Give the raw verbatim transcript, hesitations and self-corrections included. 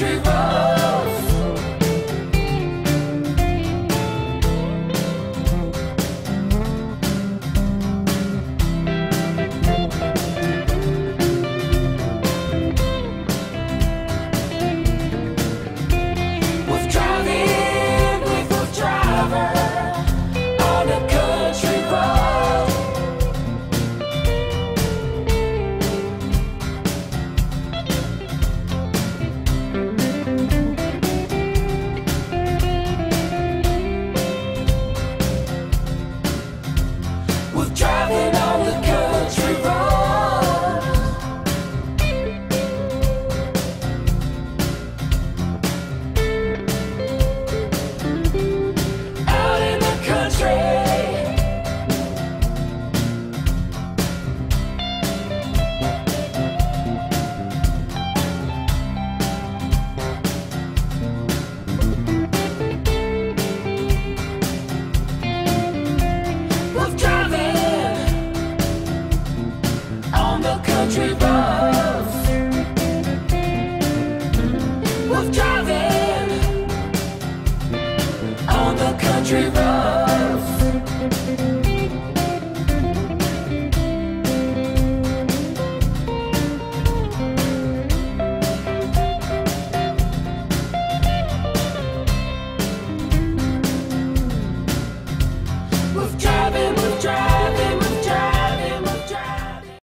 country roads. Country roads, we're driving on the country roads.